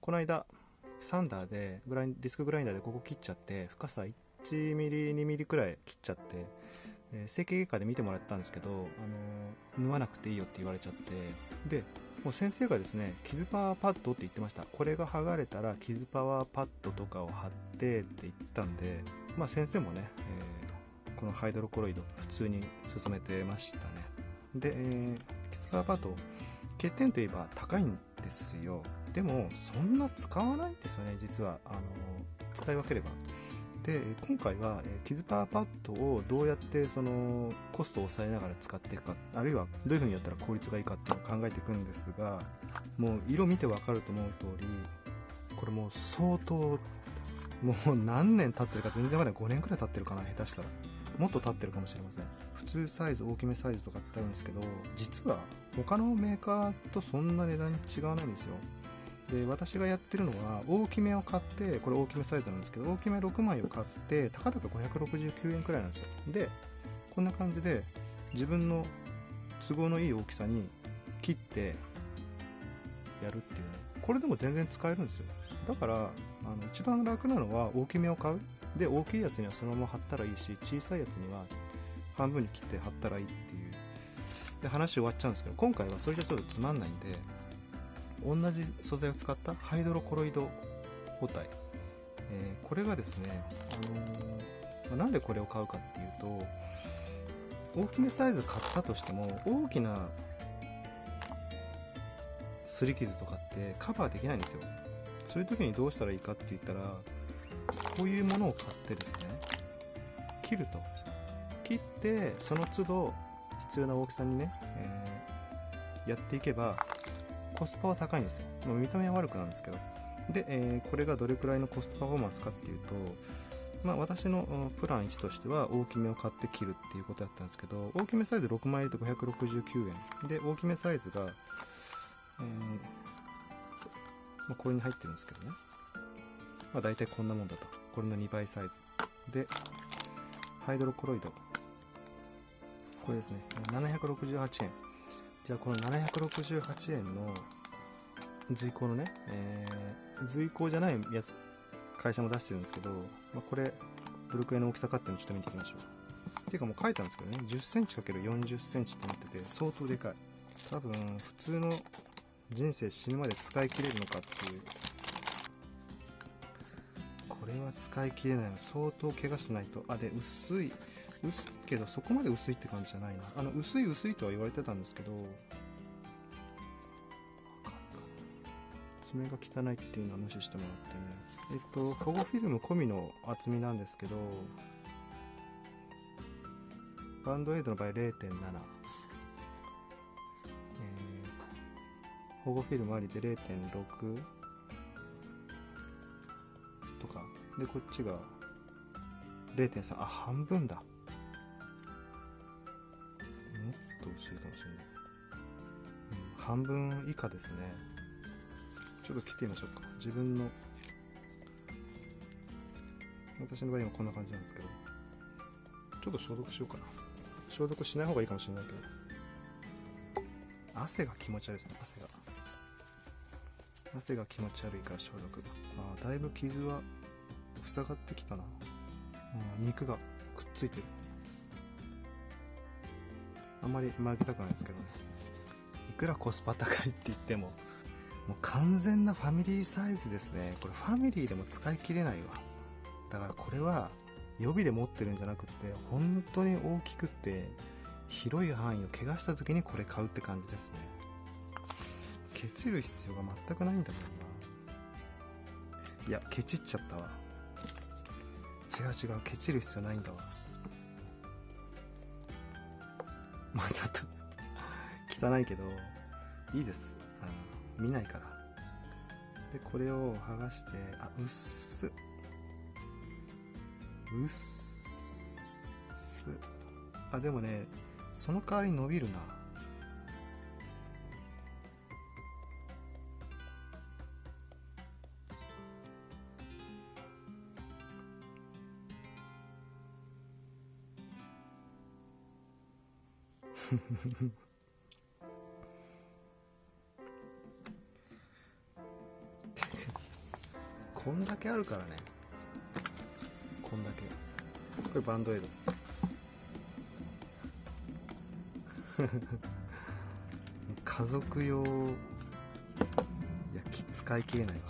この間サンダーでディスクグラインダーでここ切っちゃって、深さ1ミリ2ミリくらい切っちゃって、整形外科で見てもらったんですけど、縫わなくていいよって言われちゃって、でもう先生がですね、傷パワーパッドって言ってました。これが剥がれたら傷パワーパッドとかを貼ってって言ったんで、まあ、先生もね、このハイドロコロイド普通に進めてましたね。で、傷パワーパッド欠点といえば高いんですよ。でもそんな使わないんですよね、実は使い分ければ。で今回は傷パワーパッドをどうやってそのコストを抑えながら使っていくか、あるいはどういう風にやったら効率がいいかっていうのを考えていくんですが、もう色見てわかると思う通り、これもう相当、もう何年経ってるか全然わかんない。5年くらい経ってるかな、下手したらもっと経ってるかもしれません。普通サイズ、大きめサイズとかってあるんですけど、実は他のメーカーとそんな値段に違わないんですよ。で私がやってるのは大きめを買って、これ大きめサイズなんですけど、大きめ6枚を買って高々569円くらいなんですよ。でこんな感じで自分の都合のいい大きさに切ってやるっていうね、これでも全然使えるんですよ。だから一番楽なのは大きめを買う。で大きいやつにはそのまま貼ったらいいし、小さいやつには半分に切って貼ったらいいっていうで、話終わっちゃうんですけど、今回はそれじゃちょっとつまんないんで、同じ素材を使ったハイドロコロイド包帯、これがですね、なんでこれを買うかっていうと、大きめサイズ買ったとしても大きな擦り傷とかってカバーできないんですよ。そういう時にどうしたらいいかって言ったら、こういうものを買ってですね、切ると、切ってその都度必要な大きさにね、やっていけばコスパは高いんですよ。もう見た目は悪くなるんですけど。で、これがどれくらいのコストパフォーマンスかっていうと、まあ、私のプラン1としては大きめを買って切るっていうことだったんですけど、大きめサイズ6枚入れて569円で、大きめサイズが、まあ、これに入ってるんですけどね、まあ、大体こんなもんだと。これの2倍サイズで、ハイドロコロイドこれですね、768円。じゃあこの768円の随行のね、随行じゃないやつ、会社も出してるんですけど、まあ、これどれくらいの大きさかっていうのをちょっと見ていきましょう。っていうかもう書いたんですけどね、10cm×40cm ってなってて、相当でかい。多分普通の人生死ぬまで使い切れるのかっていう、これは使い切れない。相当怪我しないと。あ、で薄い、薄いけどそこまで薄いって感じじゃないな。薄い薄いとは言われてたんですけど、爪が汚いっていうのは無視してもらってね。保護フィルム込みの厚みなんですけど、バンドエイドの場合 0.7、保護フィルムありで 0.6 とかで、こっちが 0.3、あ、半分だ。薄いかもしれない、うん、半分以下ですね。ちょっと切ってみましょうか。自分の、私の場合今こんな感じなんですけど、ちょっと消毒しようかな。消毒しない方がいいかもしれないけど、汗が気持ち悪いですね。汗が気持ち悪いから消毒。あ、だいぶ傷は塞がってきたな、うん、肉がくっついてる。あんまり負けたくないですけどね。いくらコスパ高いって言っても、もう完全なファミリーサイズですね。これファミリーでも使い切れないわ。だからこれは予備で持ってるんじゃなくて、本当に大きくて広い範囲を怪我した時にこれ買うって感じですね。ケチる必要が全くないんだもんな。いや、ケチっちゃったわ。違う、ケチる必要ないんだわ。またと汚いけどいいです、見ないから。でこれを剥がして、あ、うっす、あ、でもね、その代わり伸びるな。こんだけあるからね。こんだけ。これバンドエイド。家族用。いや、使い切れないわ。